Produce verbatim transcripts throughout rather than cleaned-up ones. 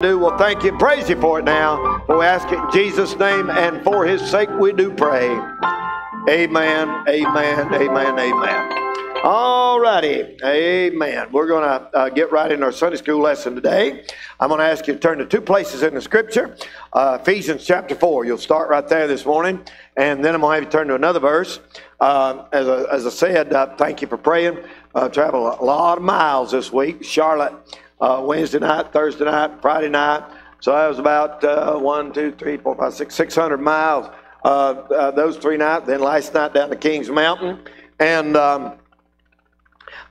Do well, thank you and praise you for it now. We ask it in Jesus' name, and for his sake we do pray. Amen, amen, amen, amen. All righty, amen. We're going to uh, get right into our Sunday school lesson today. I'm going to ask you to turn to two places in the scripture. Uh, Ephesians chapter four. You'll start right there this morning, and then I'm going to have you turn to another verse. Uh, as, I, as I said, uh, thank you for praying. Uh, traveled a lot of miles this week. Charlotte. Uh, Wednesday night, Thursday night, Friday night. So that was about uh, one, two, three, four, five, six, six hundred miles. Uh, uh, those three nights. Then last night down to Kings Mountain, and um,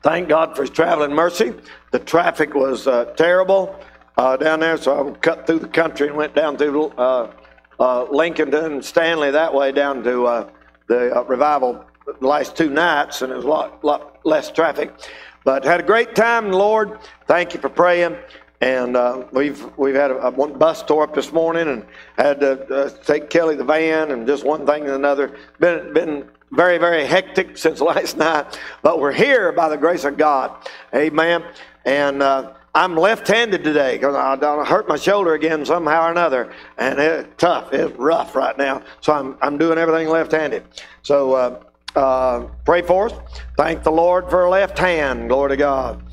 thank God for His traveling mercy. The traffic was uh, terrible uh, down there, so I cut through the country and went down through uh, uh, Lincoln and Stanley that way down to uh, the uh, revival the last two nights, and it was a lot, lot less traffic. But had a great time, Lord. Thank you for praying. And uh, we've we've had a, a one bus tore up this morning, and had to uh, take Kelly the van, and just one thing and another. Been been very very hectic since last night, but we're here by the grace of God, amen. And uh, I'm left-handed today because I, I hurt my shoulder again somehow or another, and it's tough, it's rough right now. So I'm I'm doing everything left-handed. So. Uh, Uh, pray for us. Thank the Lord for a left hand. Glory to God.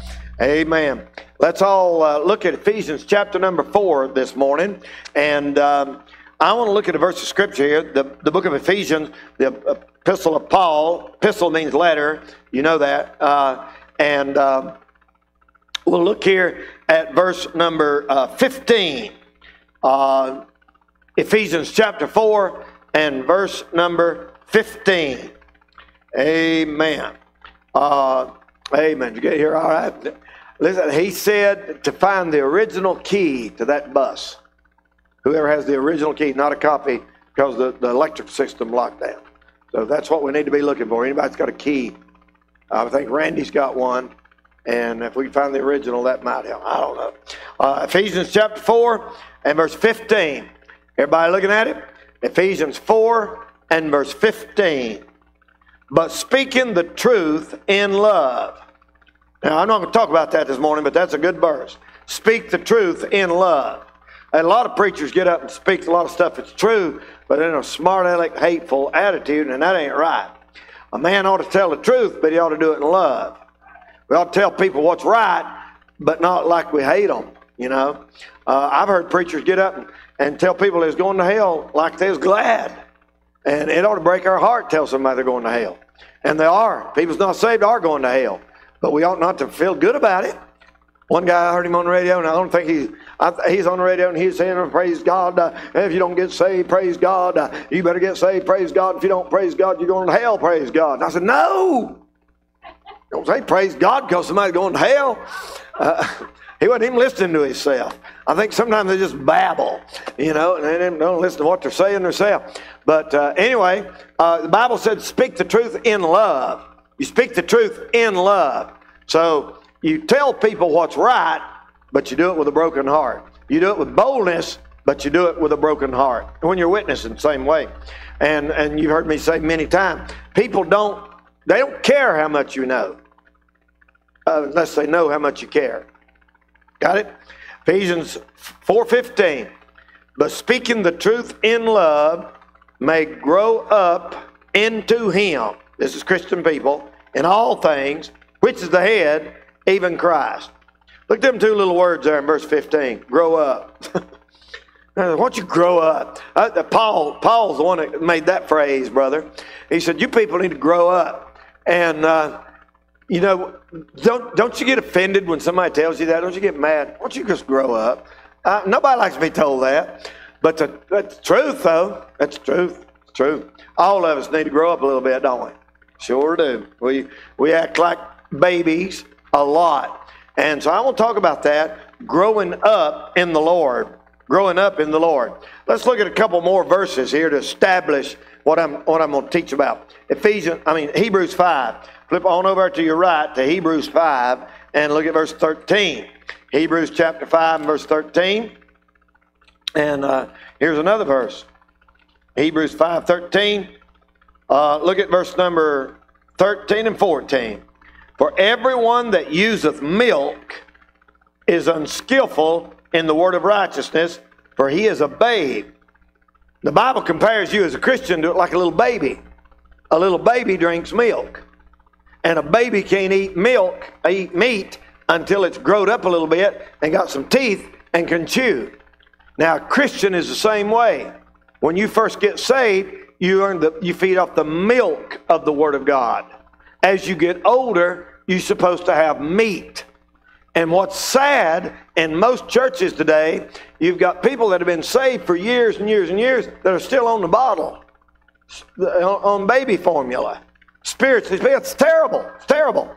Amen. Let's all uh, look at Ephesians chapter number four this morning. And um, I want to look at a verse of scripture here. The, the book of Ephesians, the epistle of Paul. Epistle means letter. You know that. Uh, and uh, we'll look here at verse number uh, fifteen. Uh, Ephesians chapter four and verse number fifteen. Amen. Uh, amen. You get here all right? Listen, he said to find the original key to that bus. Whoever has the original key, not a copy, because the, the electric system locked down. So that's what we need to be looking for. Anybody's got a key. I think Randy's got one. And if we find the original, that might help. I don't know. Uh, Ephesians chapter four and verse fifteen. Everybody looking at it? Ephesians four and verse fifteen. But speaking the truth in love. Now, I'm not going to talk about that this morning, but that's a good verse. Speak the truth in love. And a lot of preachers get up and speak a lot of stuff that's true, but in a smart aleck, hateful attitude, and that ain't right. A man ought to tell the truth, but he ought to do it in love. We ought to tell people what's right, but not like we hate them, you know. Uh, I've heard preachers get up and, and tell people they're going to hell like they was glad. And it ought to break our heart to tell somebody they're going to hell. And they are. People's not saved are going to hell. But we ought not to feel good about it. One guy, I heard him on the radio, and I don't think he's, I, he's on the radio, and he's saying, praise God, uh, if you don't get saved, praise God. Uh, you better get saved, praise God. If you don't praise God, you're going to hell, praise God. And I said, no. Don't say praise God because somebody's going to hell. Uh, he wasn't even listening to himself. I think sometimes they just babble, you know, and they don't listen to what they're saying themselves. But uh, anyway, uh, the Bible said speak the truth in love. You speak the truth in love. So you tell people what's right, but you do it with a broken heart. You do it with boldness, but you do it with a broken heart. When you're witnessing, same way. And, and you've heard me say many times, people don't, they don't care how much you know, uh, unless they know how much you care. Got it? Ephesians four fifteen, but speaking the truth in love may grow up into him. This is Christian people in all things, which is the head, even Christ. Look at them two little words there in verse fifteen, grow up. Why don't you grow up? Uh, Paul, Paul's the one that made that phrase, brother. He said, you people need to grow up. And, uh, you know, don't don't you get offended when somebody tells you that? Don't you get mad? Why don't you just grow up? Uh, nobody likes to be told that. But the, that's the truth, though. That's the truth. It's true. All of us need to grow up a little bit, don't we? Sure do. We, we act like babies a lot. And so I want to talk about that, growing up in the Lord. Growing up in the Lord. Let's look at a couple more verses here to establish what I'm what I'm going to teach about. Ephesians, I mean Hebrews five. Flip on over to your right to Hebrews five and look at verse thirteen. Hebrews chapter five and verse thirteen. And uh, here's another verse. Hebrews five thirteen. Uh, look at verse number thirteen and fourteen. For everyone that useth milk is unskillful in the word of righteousness, for he is a babe. The Bible compares you as a Christian to it like a little baby. A little baby drinks milk. And a baby can't eat milk, eat meat, until it's grown up a little bit and got some teeth and can chew. Now, a Christian is the same way. When you first get saved, you earn the, you feed off the milk of the Word of God. As you get older, you're supposed to have meat. And what's sad in most churches today, you've got people that have been saved for years and years and years that are still on the bottle, on baby formula. Spiritually, it's terrible. It's terrible.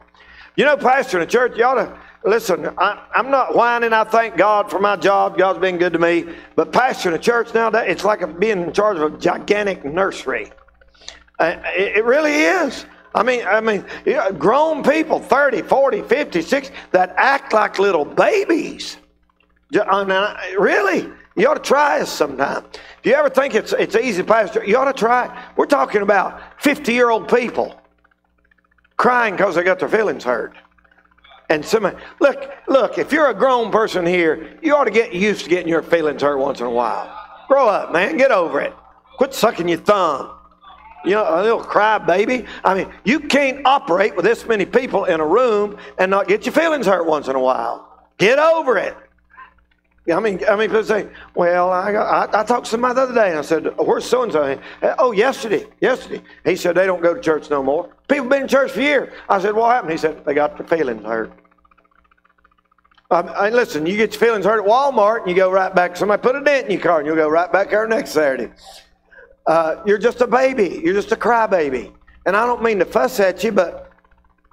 You know, pastor in a church, you ought to, listen, I, I'm not whining. I thank God for my job. God's been good to me. But pastoring a church nowadays, it's like being in charge of a gigantic nursery. Uh, it, it really is. I mean, I mean, you know, grown people, thirty, forty, fifty, sixty, that act like little babies. I mean, I, really, you ought to try us sometime. If you ever think it's, it's easy, pastor, you ought to try it. We're talking about fifty-year-old people crying because they got their feelings hurt. And somebody, look, look, if you're a grown person here, you ought to get used to getting your feelings hurt once in a while. Grow up, man. Get over it. Quit sucking your thumb. You know, a little cry baby. I mean, you can't operate with this many people in a room and not get your feelings hurt once in a while. Get over it. I mean, I mean, people say, well, I, got, I, I talked to somebody the other day, and I said, where's so-and-so? Oh, yesterday, yesterday. He said, they don't go to church no more. People have been in church for years. I said, what happened? He said, they got their feelings hurt. I, I, listen, you get your feelings hurt at Walmart, and you go right back. Somebody put a dent in your car, and you'll go right back there next Saturday. Uh, you're just a baby. You're just a crybaby. And I don't mean to fuss at you, but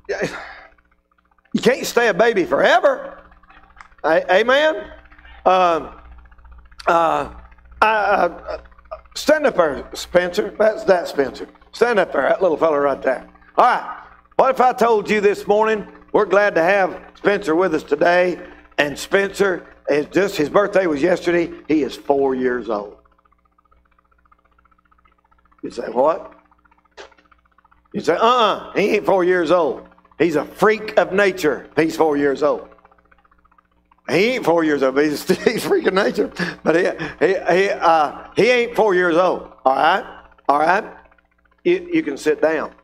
you can't stay a baby forever. I, amen? Uh, uh, I, uh, stand up there, Spencer. That's that, Spencer. Stand up there, that little fella right there. All right. What if I told you this morning? We're glad to have Spencer with us today. And Spencer is just, his birthday was yesterday. He is four years old. You say, what? You say, uh-uh, he ain't four years old. He's a freak of nature. He's four years old. He ain't four years old, but he's, he's freaking nature. But he, he, he, uh, he ain't four years old, all right? All right? You, you can sit down.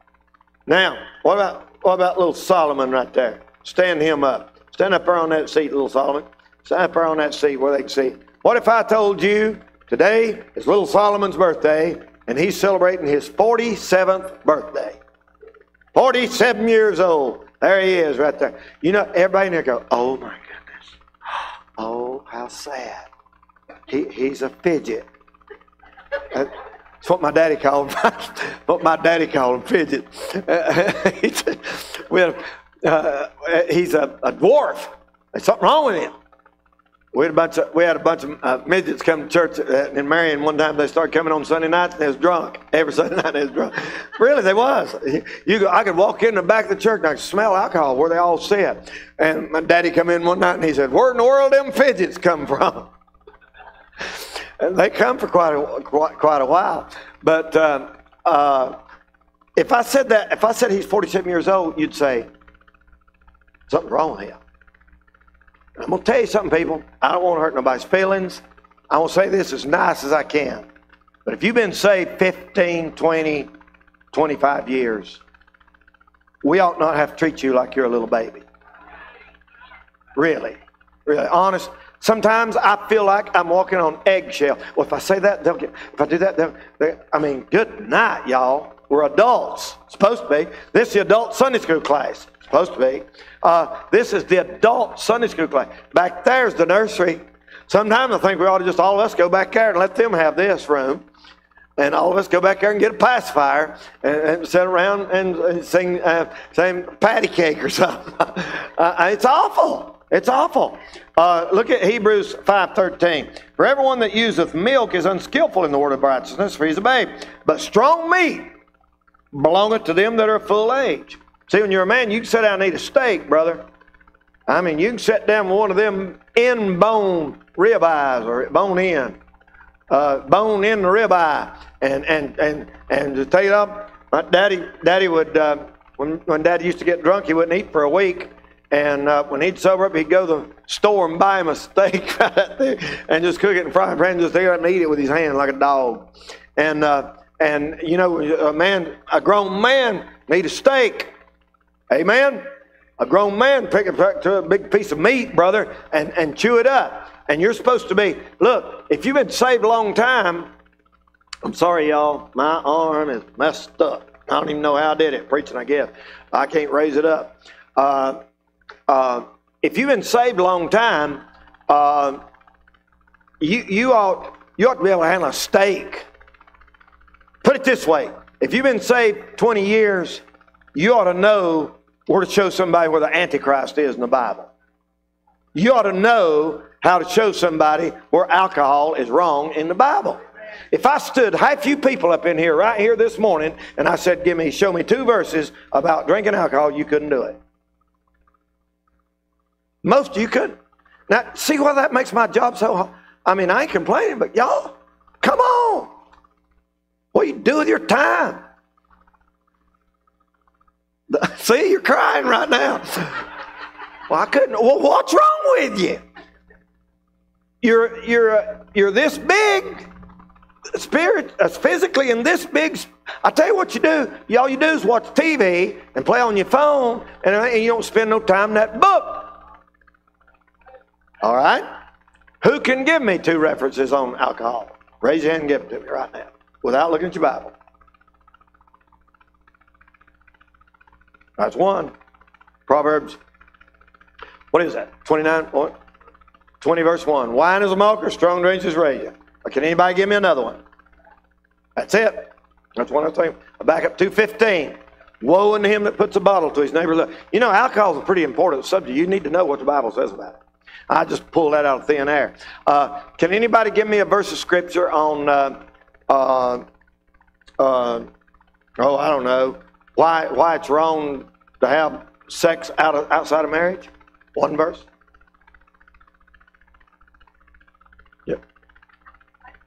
Now, what about, what about little Solomon right there? Stand him up. Stand up there on that seat, little Solomon. Stand up there on that seat where they can see. What if I told you today is little Solomon's birthday, and he's celebrating his forty-seventh birthday? forty-seven years old. There he is right there. You know, everybody in there go, oh, my God. Oh, how sad. He, he's a fidget. That's what my daddy called him. What my daddy called him, fidget. Uh, he's, a, we had a, uh, he's a, a dwarf. There's something wrong with him. We had a bunch of, we had a bunch of uh, midgets come to church in Marion one time. They started coming on Sunday nights, and they was drunk. Every Sunday night they was drunk. Really, they was. You go, I could walk in the back of the church, and I could smell alcohol where they all sit. And my daddy come in one night, and he said, where in the world them fidgets come from? And they come for quite a, quite, quite a while. But uh, uh, if I said that, if I said he's forty-seven years old, you'd say, something's wrong with him. I'm going to tell you something, people. I don't want to hurt nobody's feelings. I want to say this as nice as I can. But if you've been saved fifteen, twenty, twenty-five years, we ought not have to treat you like you're a little baby. Really. Really. Honest. Sometimes I feel like I'm walking on eggshell. Well, if I say that, they'll get, if I do that, they'll, they'll, I mean, good night, y'all. We're adults. Supposed to be. This is the adult Sunday school class. Supposed to be. Uh, this is the adult Sunday school class. Back there's the nursery. Sometimes I think we ought to just all of us go back there and let them have this room. And all of us go back there and get a pacifier and, and sit around and, and sing, uh, sing patty cake or something. uh, it's awful. It's awful. Uh, look at Hebrews five thirteen. For everyone that useth milk is unskillful in the word of righteousness, for he's a babe. But strong meat belongeth to them that are of full age. See, when you're a man, you can sit down and eat a steak, brother. I mean, you can sit down with one of them in-bone ribeyes or bone-in, uh, bone-in the ribeye, and and and and to tell you that, my daddy, daddy would uh, when when daddy used to get drunk, he wouldn't eat for a week, and uh, when he'd sober up, he'd go to the store and buy him a steak right out there and just cook it and fry it and just take it up and eat it with his hand like a dog. And, uh, and you know, a man, a grown man need a steak. Amen? A grown man pick a, a big piece of meat, brother, and, and chew it up. And you're supposed to be, look, if you've been saved a long time, I'm sorry, y'all, my arm is messed up. I don't even know how I did it, preaching, I guess. I can't raise it up. Uh, uh, if you've been saved a long time, uh, you, you, ought, you ought to be able to handle a steak. Put it this way. If you've been saved twenty years, you ought to know where to show somebody where the Antichrist is in the Bible. You ought to know how to show somebody where alcohol is wrong in the Bible. If I stood half you people up in here, right here this morning, and I said, give me, show me two verses about drinking alcohol, you couldn't do it. Most of you couldn't. Now, see why that makes my job so hard? I mean, I ain't complaining, but y'all, come on. What do you do with your time? See, you're crying right now. Well, I couldn't. Well, what's wrong with you? You're, you're, you're this big. Spirit, uh, physically in this big, I tell you what you do. All you do is watch T V and play on your phone, and, and you don't spend no time in that book. All right? Who can give me two references on alcohol? Raise your hand and give it to me right now without looking at your Bible. That's one. Proverbs, what is that? twenty-nine, twenty verse one. Wine is a mocker, strong drinks is raging. Can anybody give me another one? That's it. That's one other thing. Back up to two fifteen. Woe unto him that puts a bottle to his neighbor's lips. You know, alcohol is a pretty important subject. You need to know what the Bible says about it. I just pulled that out of thin air. Uh, can anybody give me a verse of scripture on, uh, uh, uh, oh, I don't know, why why it's wrong to have sex out of, outside of marriage? One verse.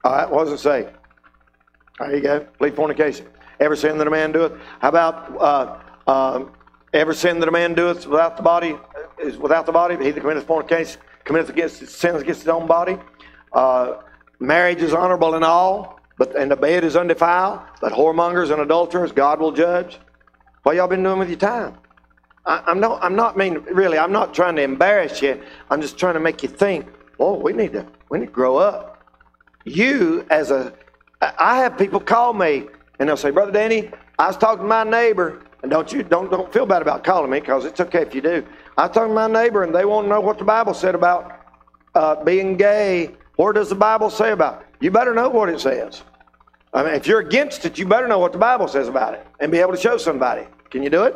All right, what does it say? There you go. Leave fornication. Every sin that a man doeth. How about uh, uh, every sin that a man doeth without the body is without the body. He that committeth fornication committeth against his sins against his own body. Uh, marriage is honorable in all, but and the bed is undefiled. But whoremongers and adulterers, God will judge. What y'all been doing with your time? I, I'm not. I'm not mean. Really, I'm not trying to embarrass you. I'm just trying to make you think. Oh, we need to. We need to grow up. You as a, I have people call me and they'll say, Brother Danny, I was talking to my neighbor, and don't you don't don't feel bad about calling me because it's okay if you do. I was talking to my neighbor and they want to know what the Bible said about uh, being gay. What does the Bible say about it? You better know what it says. I mean, if you're against it, you better know what the Bible says about it and be able to show somebody. Can you do it?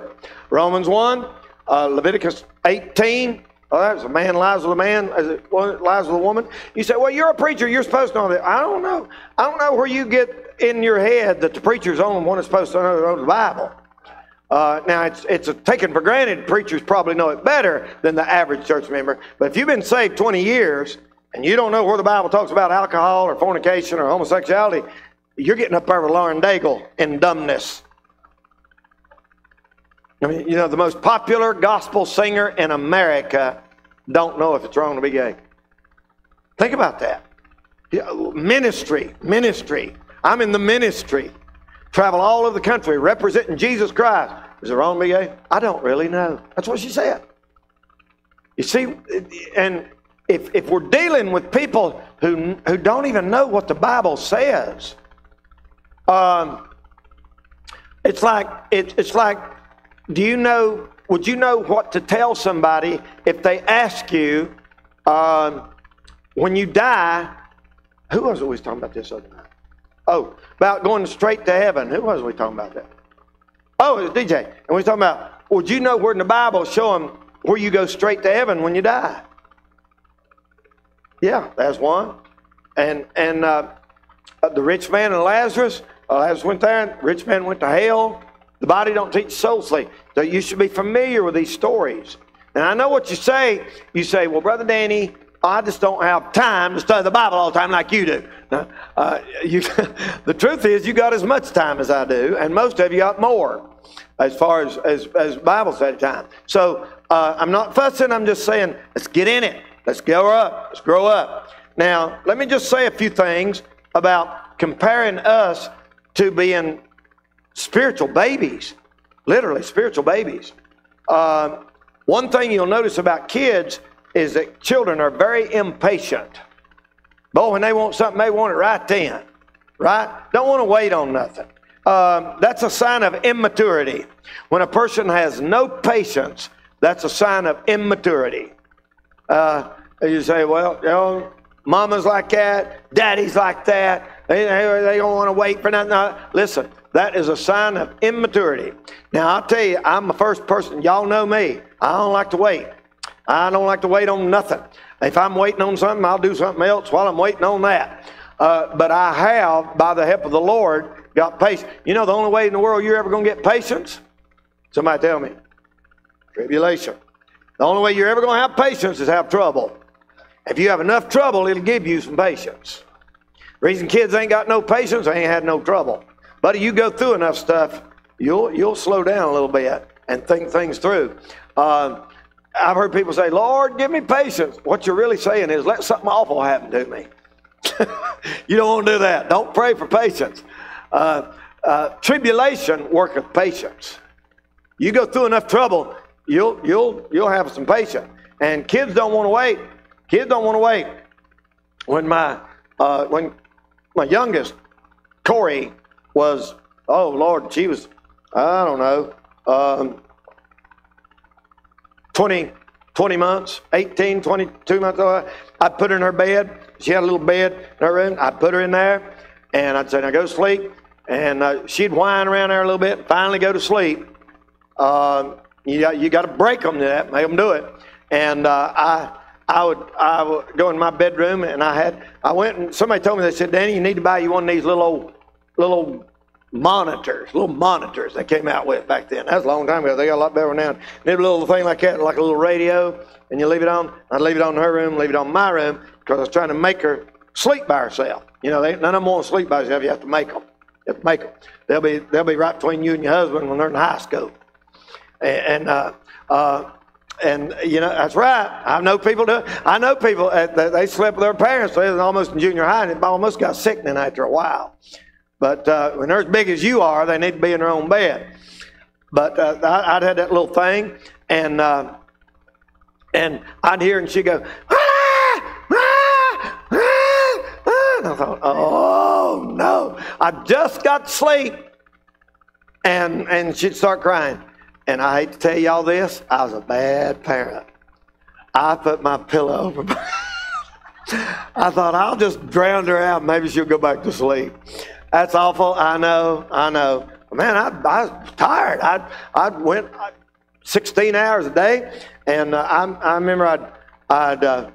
Romans one, uh, Leviticus eighteen. Oh, that's a man lies with a man, as it lies with a woman. You say, well, you're a preacher. You're supposed to know that. I don't know. I don't know where you get in your head that the preacher's the only one that's supposed to know the Bible. Uh, now, it's it's a, taken for granted. Preachers probably know it better than the average church member. But if you've been saved twenty years and you don't know where the Bible talks about alcohol or fornication or homosexuality, you're getting up there with Lauren Daigle in dumbness. I mean, you know, the most popular gospel singer in America don't know if it's wrong to be gay. Think about that. Ministry, ministry. I'm in the ministry. Travel all over the country representing Jesus Christ. Is it wrong to be gay? I don't really know. That's what she said. You see, and if, if we're dealing with people who, who don't even know what the Bible says, um, it's like, it, it's like, do you know, would you know what to tell somebody if they ask you, um, when you die, who was it we was talking about this other night? Oh, about going straight to heaven. Who was it we talking about that? Oh, it was D J. And we was talking about, would you know where in the Bible show them where you go straight to heaven when you die? Yeah, that's one. And, and uh, the rich man and Lazarus, uh, Lazarus went there, and the rich man went to hell. The body don't teach soul sleep. So you should be familiar with these stories. And I know what you say. You say, well, Brother Danny, I just don't have time to study the Bible all the time like you do. Now, uh, you, the truth is you got as much time as I do, and most of you got more as far as, as, as Bible study time. So uh, I'm not fussing. I'm just saying, let's get in it. Let's grow up. Let's grow up. Now, let me just say a few things about comparing us to being spiritual babies, literally spiritual babies. Uh, one thing you'll notice about kids is that children are very impatient. Boy, when they want something, they want it right then, right? Don't want to wait on nothing. Um, that's a sign of immaturity. When a person has no patience, that's a sign of immaturity. Uh, you say, well, you know, mama's like that, daddy's like that, they, they don't want to wait for nothing. No, listen, that is a sign of immaturity. Now, I'll tell you, I'm the first person, y'all know me, I don't like to wait. I don't like to wait on nothing. If I'm waiting on something, I'll do something else while I'm waiting on that. Uh, but I have, by the help of the Lord, got patience. You know the only way in the world you're ever going to get patience? Somebody tell me. Tribulation. The only way you're ever going to have patience is have trouble. If you have enough trouble, it'll give you some patience. Reason kids ain't got no patience, they ain't had no trouble. But if you go through enough stuff, you'll, you'll slow down a little bit and think things through. Uh, I've heard people say, Lord, give me patience. What you're really saying is, let something awful happen to me. You don't want to do that. Don't pray for patience. Uh, uh, tribulation worketh patience. You go through enough trouble, you'll, you'll, you'll have some patience. And kids don't want to wait. Kids don't want to wait. When my, uh, when my youngest, Corey, was, oh, Lord, she was, I don't know, um, twenty, twenty months, eighteen, twenty-two months. I put her in her bed. She had a little bed in her room. I put her in there, and I'd say, now go to sleep. And uh, she'd whine around there a little bit and finally go to sleep. Uh, you got, you got to break them to that, make them do it. And uh, I, I, would, I would go in my bedroom, and I had, I went and somebody told me, they said, Danny, you need to buy you one of these little old, little old monitors, little monitors they came out with back then. That's a long time ago. They got a lot better now. They had a little thing like that, like a little radio, and you leave it on. I'd leave it on in her room, leave it on my room, because I was trying to make her sleep by herself. You know, they, none of them want to sleep by herself. You have to make them. You have to make them. They'll be, they'll be right between you and your husband when they're in high school. And, and uh, uh, and you know, that's right. I know people do. I know people, uh, they, they slept with their parents. They were almost in junior high, and it almost got sickening after a while. But uh, when they're as big as you are, they need to be in their own bed. But uh, I'd had that little thing, and uh, and I'd hear, and she'd go, ah, ah, ah, ah. And I thought, oh, no. I just got to sleep. And, and she'd start crying. And I hate to tell y'all this, I was a bad parent. I put my pillow over my I thought, I'll just drown her out. Maybe she'll go back to sleep. That's awful. I know. I know. Man, I, I was tired. I I went sixteen hours a day, and uh, I I remember I'd I'd uh,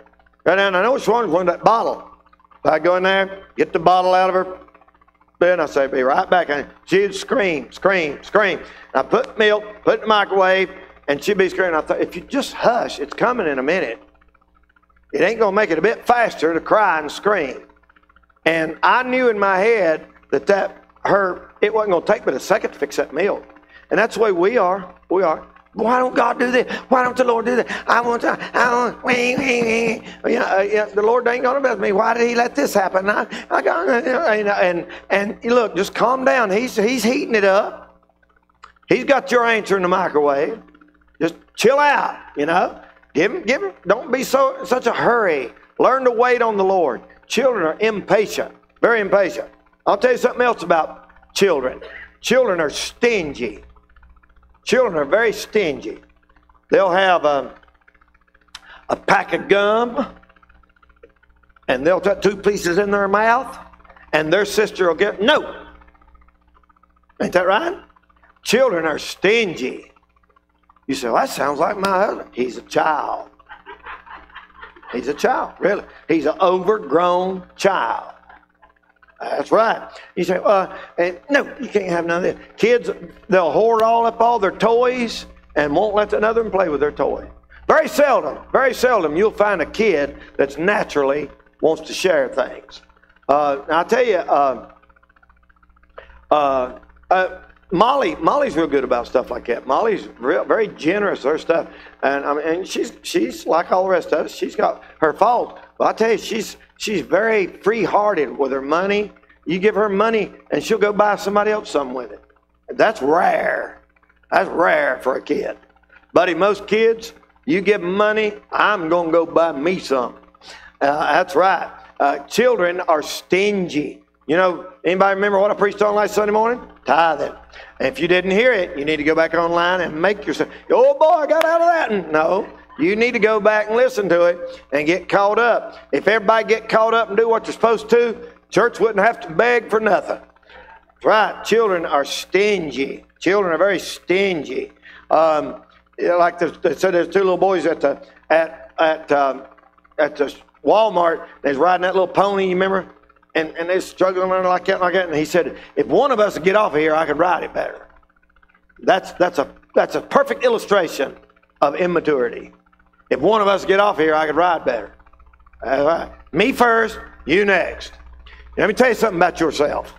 go down. I know which one was one that bottle. I go in there, get the bottle out of her, then I say, "Be right back." And she'd scream, scream, scream. And I put milk, put it in the microwave, and she'd be screaming. I thought, if you just hush, it's coming in a minute. It ain't gonna make it a bit faster to cry and scream. And I knew in my head that that her, it wasn't going to take but a second to fix that milk. And that's the way we are. We are. Why don't God do this? Why don't the Lord do that? I want to, I want, wee, wee, wee. You know, uh, yeah, the Lord ain't going to bless me. Why did he let this happen? I, I got, you know, and, and look, just calm down. He's, he's heating it up. He's got your answer in the microwave. Just chill out, you know. Give him, give him. Don't be so in such a hurry. Learn to wait on the Lord. Children are impatient, very impatient. I'll tell you something else about children. Children are stingy. Children are very stingy. They'll have a, a pack of gum, and they'll put two pieces in their mouth, and their sister will get, no. Ain't that right? Children are stingy. You say, well, that sounds like my husband. He's a child. He's a child, really. He's an overgrown child. That's right. You say, uh, and no, you can't have none of this. Kids, they'll hoard all up all their toys and won't let another one play with their toy. Very seldom, very seldom you'll find a kid that's naturally wants to share things. Uh, I'll tell you, uh, uh, uh, Molly, Molly's real good about stuff like that. Molly's real, very generous with her stuff, and I mean, and she's she's like all the rest of us. She's got her fault, but I tell you, she's she's very free-hearted with her money. You give her money, and she'll go buy somebody else something with it. That's rare. That's rare for a kid, buddy. Most kids, you give them money, I'm gonna go buy me some. Uh, that's right. Uh, children are stingy. You know, anybody remember what I preached on last Sunday morning? Tithing. And if you didn't hear it, you need to go back online and make yourself, oh boy, I got out of that. And no, you need to go back and listen to it and get caught up. If everybody get caught up and do what you're supposed to, church wouldn't have to beg for nothing. That's right. Children are stingy. Children are very stingy. Um, like the, they said, there's two little boys at the at at um, at the Walmart. They's riding that little pony. You remember? And, and they're struggling around like that and like that. And he said, if one of us would get off of here, I could ride it better. That's, that's, a, that's a perfect illustration of immaturity. If one of us would get off of here, I could ride better. All right. Me first, you next. Let me tell you something about yourself.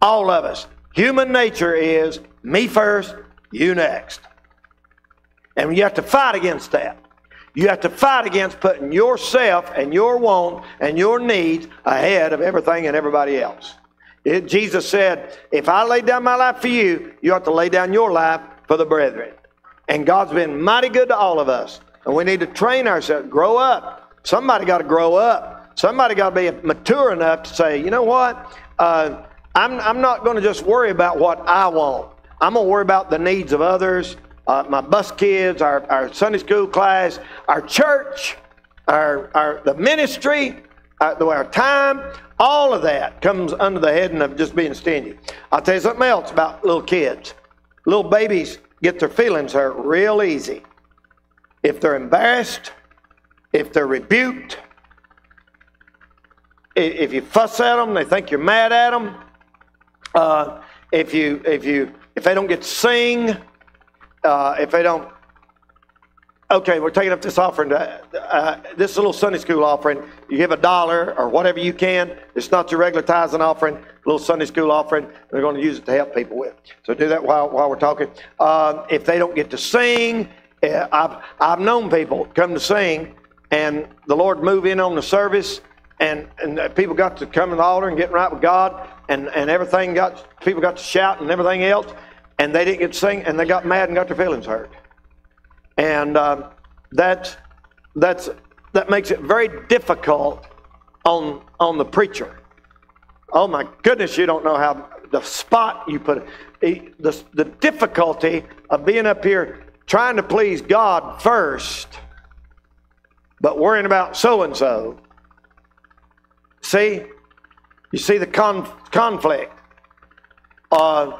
All of us. Human nature is me first, you next. And you have to fight against that. You have to fight against putting yourself and your want and your needs ahead of everything and everybody else. It, Jesus said, if I lay down my life for you, you have to lay down your life for the brethren. And God's been mighty good to all of us. And we need to train ourselves, grow up. Somebody got to grow up. Somebody got to be mature enough to say, you know what? Uh, I'm, I'm not going to just worry about what I want. I'm going to worry about the needs of others. Uh, my bus kids, our, our Sunday school class, our church, our, our the ministry, our, our time, all of that comes under the heading of just being stingy. I'll tell you something else about little kids. Little babies get their feelings hurt real easy. If they're embarrassed, if they're rebuked, if you fuss at them, they think you're mad at them. Uh, if you if you if they don't get to sing. Uh, if they don't, okay, we're taking up this offering. Uh, uh, this is a little Sunday school offering. You give a dollar or whatever you can. It's not your regular tithing offering. A little Sunday school offering. They're going to use it to help people with. So do that while while we're talking. Uh, if they don't get to sing, uh, I've I've known people come to sing, and the Lord move in on the service, and and people got to come to the altar and get right with God, and and everything got people got to shout and everything else. And they didn't get to sing, and they got mad and got their feelings hurt. And uh, that, that's, that makes it very difficult on, on the preacher. Oh, my goodness, you don't know how the spot you put it. The, the difficulty of being up here trying to please God first, but worrying about so-and-so. See? You see the conf- conflict. Uh...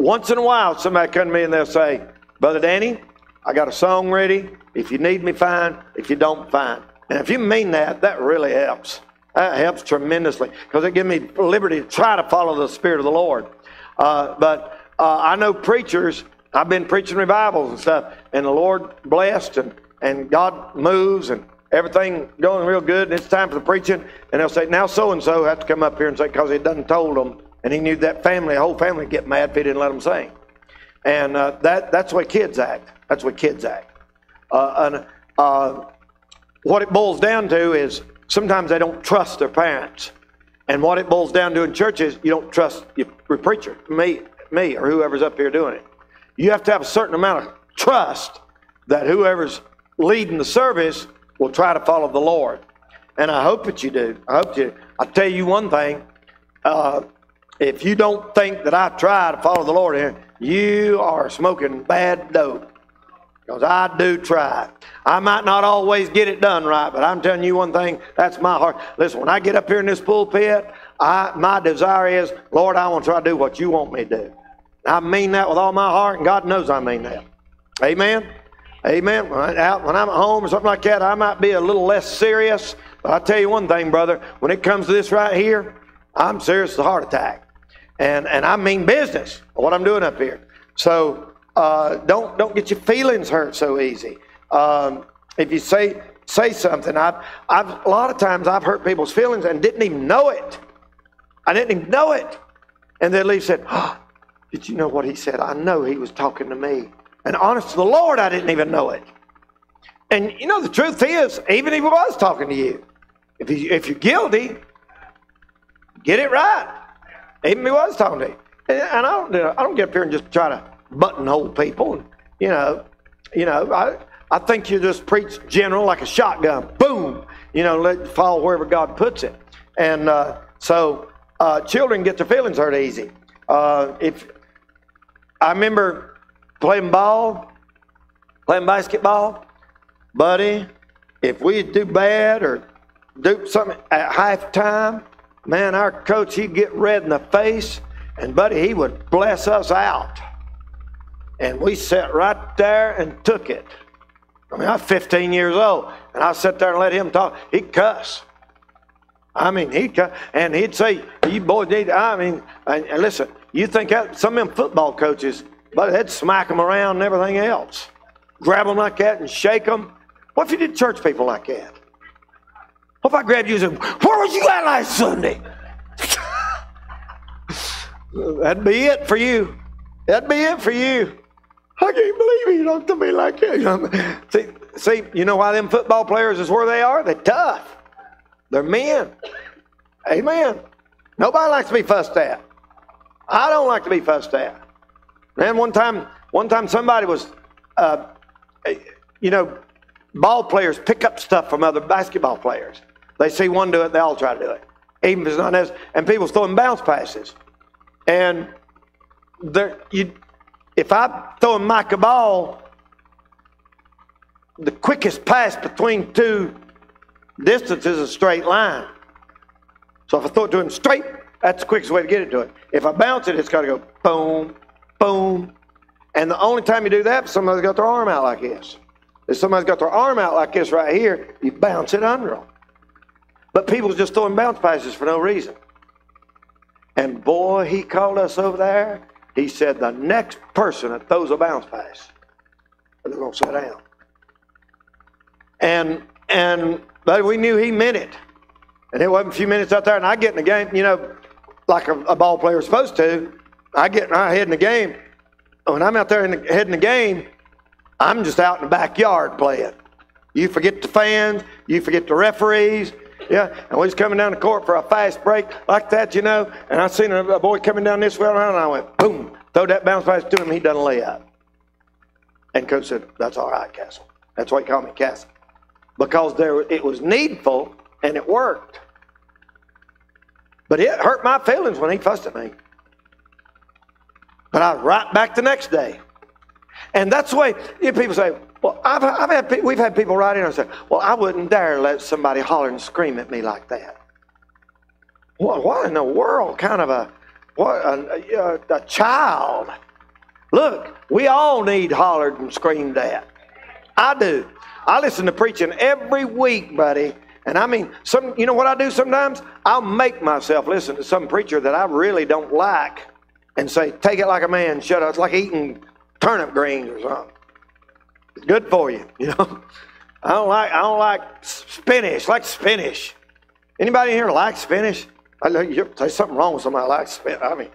Once in a while, somebody come to me and they'll say, Brother Danny, I got a song ready. If you need me, fine. If you don't, fine. And if you mean that, that really helps. That helps tremendously because it gives me liberty to try to follow the Spirit of the Lord. Uh, but uh, I know preachers, I've been preaching revivals and stuff, and the Lord blessed, and, and God moves, and everything going real good, and it's time for the preaching. And they'll say, now so-and-so have to come up here and say, because he done told them. And he knew that family, the whole family would get mad if he didn't let them sing. And uh, that, that's the way kids act. That's the way kids act. Uh, and, uh, what it boils down to is sometimes they don't trust their parents. And what it boils down to in church is you don't trust your preacher, me, me, or whoever's up here doing it. You have to have a certain amount of trust that whoever's leading the service will try to follow the Lord. And I hope that you do. I hope you do. I'll tell you one thing. Uh, If you don't think that I try to follow the Lord here, you are smoking bad dope. Because I do try. I might not always get it done right, but I'm telling you one thing, that's my heart. Listen, when I get up here in this pulpit, I, my desire is, Lord, I want to try to do what you want me to do. I mean that with all my heart, and God knows I mean that. Amen? Amen? When, out, when I'm at home or something like that, I might be a little less serious, but I tell you one thing, brother, when it comes to this right here, I'm serious as a heart attack. And and I mean business, what I'm doing up here. So uh, don't don't get your feelings hurt so easy. Um, if you say say something, I've I've a lot of times I've hurt people's feelings and didn't even know it. I didn't even know it, and they leave said, oh, Did you know what he said? I know he was talking to me. And honest to the Lord, I didn't even know it. And you know, the truth is, even if he was talking to you, if, he, if you're guilty, get it right. Even if he was talking to you. And I don't, I don't get up here and just try to buttonhole people. And, you know, you know, I, I think you just preach general like a shotgun. Boom. You know, let it fall wherever God puts it. And uh, so uh, children get their feelings hurt easy. Uh, if I remember playing ball, playing basketball, buddy, if we do bad or do something at halftime, man, our coach, he'd get red in the face, and buddy, he would bless us out. And we sat right there and took it. I mean, I was fifteen years old, and I sat there and let him talk. He'd cuss. I mean, he'd cuss, and he'd say, you boys need, I mean, and, and listen, you think that some of them football coaches, but they'd smack them around and everything else. Grab them like that and shake them. What if you did church people like that? What if I grabbed you and said, where was you at last Sunday? That'd be it for you. That'd be it for you. I can't believe you don't do me like that. See, see, you know why them football players is where they are? They're tough. They're men. Amen. Nobody likes to be fussed at. I don't like to be fussed at. Man, one time, one time somebody was, uh, you know, ball players pick up stuff from other basketball players. They see one do it, they all try to do it. Even if it's not as, and people's throwing bounce passes. And there, you, if I throw a Mike a ball, the quickest pass between two distances is a straight line. So if I throw it to him straight, that's the quickest way to get it to him. If I bounce it, it's got to go boom, boom. And the only time you do that is somebody's got their arm out like this. If somebody's got their arm out like this right here, you bounce it under them. But people's just throwing bounce passes for no reason. And boy, he called us over there. He said, the next person that throws a bounce pass, they're going to sit down. And, and but we knew he meant it. And it wasn't a few minutes out there, and I get in the game, you know, like a, a ball player is supposed to. I get my head in the game. When I'm out there in the, head in the game, I'm just out in the backyard playing. You forget the fans. You forget the referees. Yeah, and we was coming down the court for a fast break like that, you know, and I seen a, a boy coming down this way around, and I went, boom, throw that bounce pass to him, he doesn't lay up. And Coach said, that's all right, Castle. That's why he called me Castle. Because there, it was needful, and it worked. But it hurt my feelings when he fussed at me. But I was right back the next day. And that's the way, you know, people say, well, I've, I've had pe we've had people write in and say, well, I wouldn't dare let somebody holler and scream at me like that. What, what in the world kind of a, what, a, a, a child? Look, we all need hollered and screamed at. I do. I listen to preaching every week, buddy. And I mean, some, you know what I do sometimes? I'll make myself listen to some preacher that I really don't like and say, take it like a man, shut up. It's like eating turnip greens or something. It's good for you, you know. I don't like, I don't like spinach. I like spinach. Anybody in here like spinach? I know you, there's something wrong with somebody like spinach. I mean,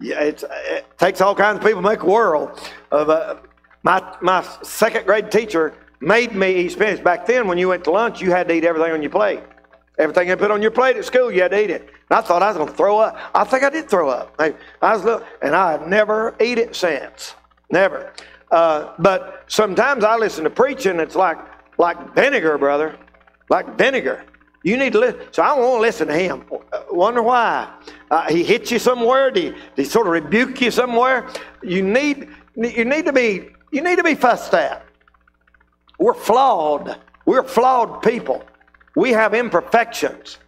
yeah, it's, it takes all kinds of people to make a world of uh, my, my second grade teacher made me eat spinach. Back then, when you went to lunch, you had to eat everything on your plate. Everything they put on your plate at school, you had to eat it. And I thought I was going to throw up. I think I did throw up. I, I was little, and I have never eat it since. Never. Uh, but sometimes I listen to preaching. It's like like vinegar, brother. Like vinegar. You need to listen. So I won't want to listen to him. Wonder why? Uh, he hits you somewhere. Did he, did he sort of rebuke you somewhere? You need you need to be you need to be fussed at. We're flawed. We're flawed people. We have imperfections.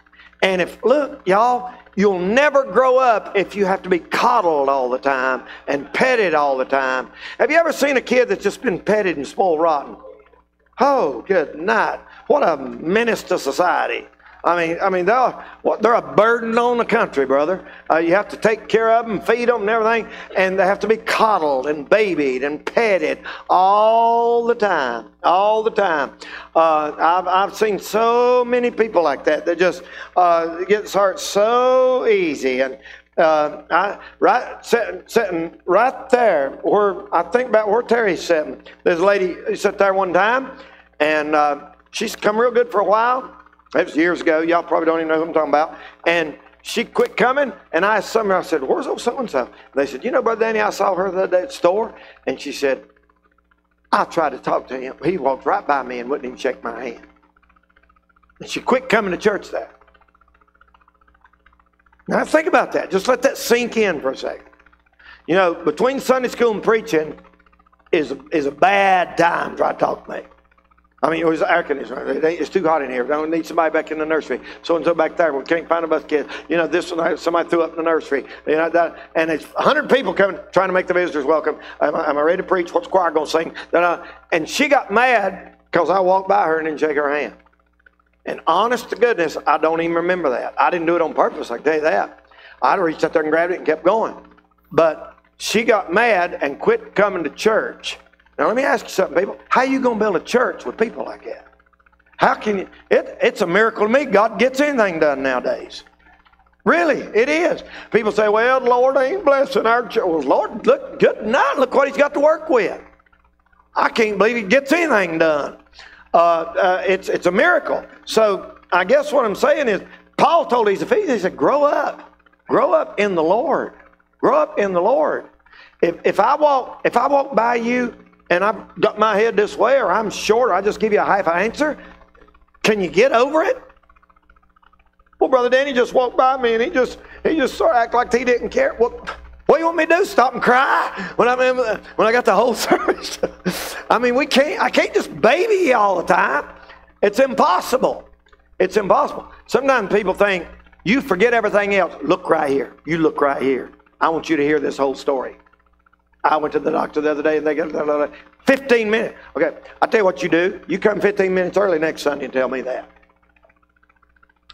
And if, look, y'all, you'll never grow up if you have to be coddled all the time and petted all the time. Have you ever seen a kid that's just been petted and spoiled rotten? Oh, good night. What a menace to society. I mean, I mean, they're, they're a burden on the country, brother. Uh, you have to take care of them, feed them and everything, and they have to be coddled and babied and petted all the time, all the time. Uh, I've, I've seen so many people like that that just uh, gets hurt so easy. And Uh, I, right sitting, sitting right there where I think about where Terry's sitting. There's a lady who sat there one time, and uh, she's come real good for a while. It was years ago. Y'all probably don't even know who I'm talking about. And she quit coming, and I asked somebody, I said, "Where's old so-and-so?" And they said, "You know, Brother Danny, I saw her the other day at the store." And she said, "I tried to talk to him. He walked right by me and wouldn't even shake my hand." And she quit coming to church there. Now think about that. Just let that sink in for a second. You know, between Sunday school and preaching is is a bad time. Try to talk to me. I mean, it was air conditioning. It's too hot in here. Don't need somebody back in the nursery. So and so back there. We can't find a bus kid. You know, this one somebody threw up in the nursery. You know that, and it's a hundred people coming trying to make the visitors welcome. Am I, am I ready to preach? What's the choir gonna sing? And she got mad because I walked by her and didn't shake her hand. And honest to goodness, I don't even remember that. I didn't do it on purpose, I can tell you that. I reached out there and grabbed it and kept going. But she got mad and quit coming to church. Now let me ask you something, people. How are you going to build a church with people like that? How can you? It, it's a miracle to me God gets anything done nowadays. Really, it is. People say, "Well, the Lord ain't blessing our church." Well, Lord, look, good night. Look what He's got to work with. I can't believe He gets anything done. Uh, uh, it's it's a miracle. So I guess what I'm saying is, Paul told these Ephesians, he said, "Grow up, grow up in the Lord, grow up in the Lord." If if I walk if I walk by you and I've got my head this way, or I'm short, or I just give you a half answer, can you get over it? Well, Brother Danny just walked by me and he just he just sort of act like he didn't care. Well, what do you want me to do? Stop and cry when I when I got the whole service? I mean, we can't. I can't just baby you all the time. It's impossible. It's impossible. Sometimes people think you forget everything else. Look right here. You look right here. I want you to hear this whole story. I went to the doctor the other day, and they got fifteen minutes. Okay, I tell you what you do. You come fifteen minutes early next Sunday and tell me that.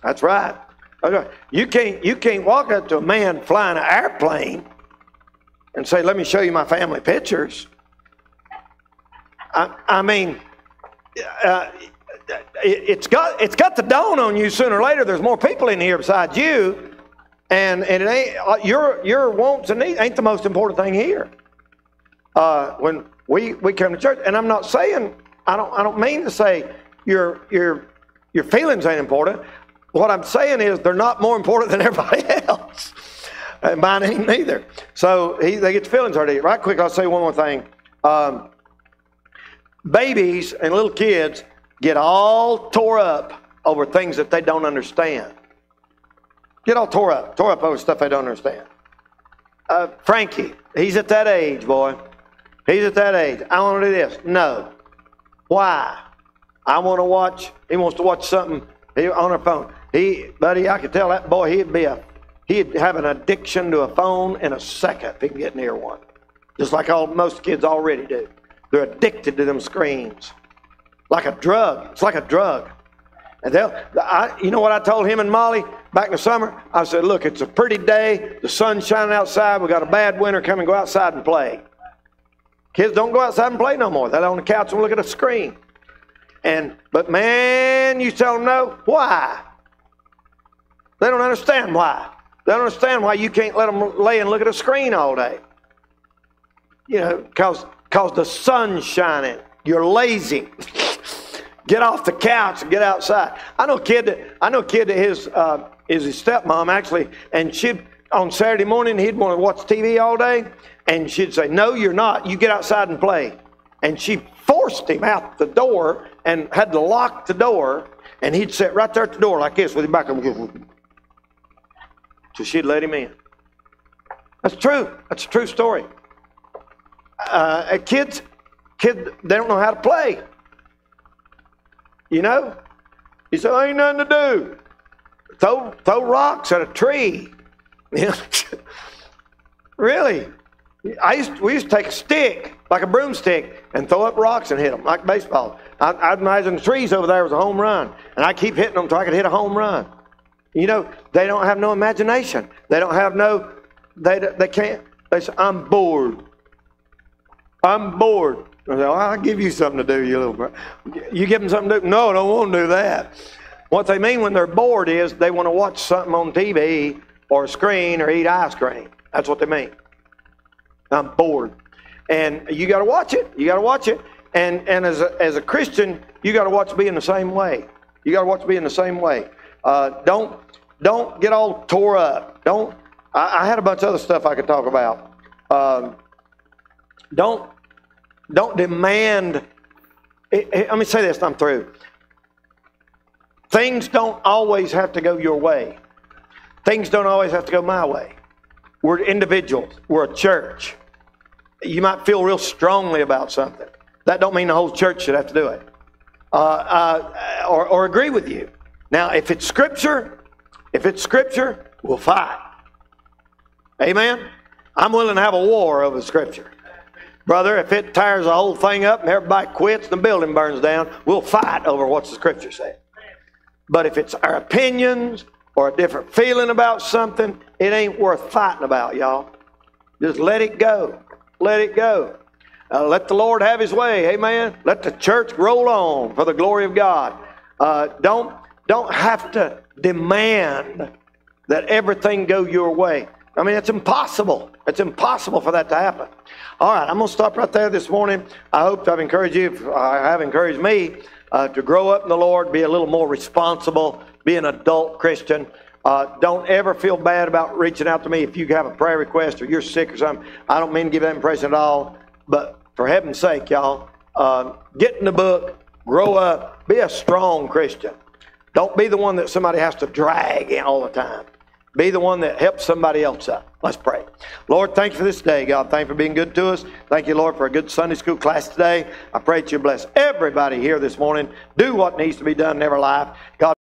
That's right. Okay. You can't. You can't walk up to a man flying an airplane and say, "Let me show you my family pictures." I, I mean, uh, it, it's got it's got to dawn on you sooner or later. There's more people in here besides you, and and it ain't your your wants and needs ain't the most important thing here. Uh, when we we come to church, and I'm not saying I don't I don't mean to say your your your feelings ain't important. What I'm saying is they're not more important than everybody else. And mine ain't neither. So he, they get the feelings hurt. Right quick, I'll say one more thing. Um, babies and little kids get all tore up over things that they don't understand. Get all tore up. Tore up over stuff they don't understand. Uh, Frankie, he's at that age, boy. He's at that age. I want to do this. No. Why? I want to watch. He wants to watch something he, on her phone. He, buddy, I could tell that boy he'd be a, he'd have an addiction to a phone in a second if he can get near one. Just like all most kids already do. They're addicted to them screens. Like a drug. It's like a drug. And they'll, I, you know what I told him and Molly back in the summer? I said, "Look, it's a pretty day. The sun's shining outside. We got a bad winter. Come and go outside and play." Kids don't go outside and play no more. They're on the couch and look at a screen. And, but man, you tell them no. Why? They don't understand why. They don't understand why you can't let them lay and look at a screen all day. You know, because because the sun's shining. You're lazy. Get off the couch and get outside. I know a kid that I know a kid that his uh, is his stepmom actually, and she'd on Saturday morning he'd want to watch T V all day, and she'd say, "No, you're not. You get outside and play." And she forced him out the door and had to lock the door, and he'd sit right there at the door like this with his back on. So she'd let him in. That's true. That's a true story. Uh, kids, kids, they don't know how to play. You know? He said, "Ain't nothing to do. Throw, throw rocks at a tree." Really? I used, we used to take a stick, like a broomstick, and throw up rocks and hit them, like baseball. I, I'd imagine the trees over there was a home run, and I keep hitting them until I could hit a home run. You know, they don't have no imagination. They don't have no, they, they can't, they say, "I'm bored. I'm bored." I say, "Well, I'll give you something to do, you little bro." You give them something to do? "No, I don't want to do that." What they mean when they're bored is they want to watch something on T V or a screen or eat ice cream. That's what they mean. I'm bored. And you got to watch it. You got to watch it. And and as a, as a Christian, you got to watch being the same way. You got to watch being the same way. Uh, don't don't get all tore up. Don't. I, I had a bunch of other stuff I could talk about. Um, don't don't demand. It, it, let me say this. I'm through. Things don't always have to go your way. Things don't always have to go my way. We're individuals. We're a church. You might feel real strongly about something. That don't mean the whole church should have to do it uh, uh, or, or agree with you. Now, if it's Scripture, if it's Scripture, we'll fight. Amen? I'm willing to have a war over Scripture. Brother, if it tires the whole thing up and everybody quits and the building burns down, we'll fight over what the Scripture says. But if it's our opinions or a different feeling about something, it ain't worth fighting about, y'all. Just let it go. Let it go. Uh, let the Lord have His way. Amen. Let the church roll on for the glory of God. Uh, don't, don't have to demand that everything go your way. I mean, it's impossible. It's impossible for that to happen. All right, I'm going to stop right there this morning. I hope I've encouraged you, if I have encouraged me, uh, to grow up in the Lord, be a little more responsible, be an adult Christian. Uh, don't ever feel bad about reaching out to me if you have a prayer request or you're sick or something. I don't mean to give that impression at all. But for heaven's sake, y'all, uh, get in the book, grow up, be a strong Christian. Don't be the one that somebody has to drag in all the time. Be the one that helps somebody else up. Let's pray. Lord, thank you for this day, God. Thank you for being good to us. Thank you, Lord, for a good Sunday school class today. I pray that you bless everybody here this morning. Do what needs to be done in every life. God.